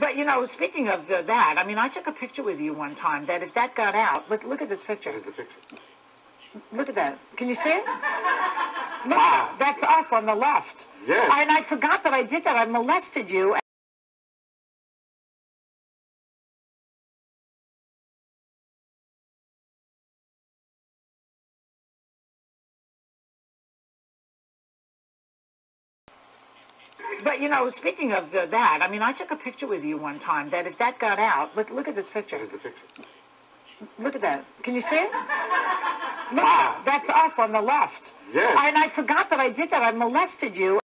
But, you know, speaking of that, I mean, I took a picture with you one time that if that got out, look at this picture. Here's the picture. Look at that. Can you see it? Look at it. That's us on the left. Yes. And I forgot that I did that. I molested you. But, you know, speaking of that, I mean, I took a picture with you one time that if that got out, look at this picture. Here's the picture. Look at that. Can you see it? Look at it. That's us on the left. Yes. And I forgot that I did that. I molested you.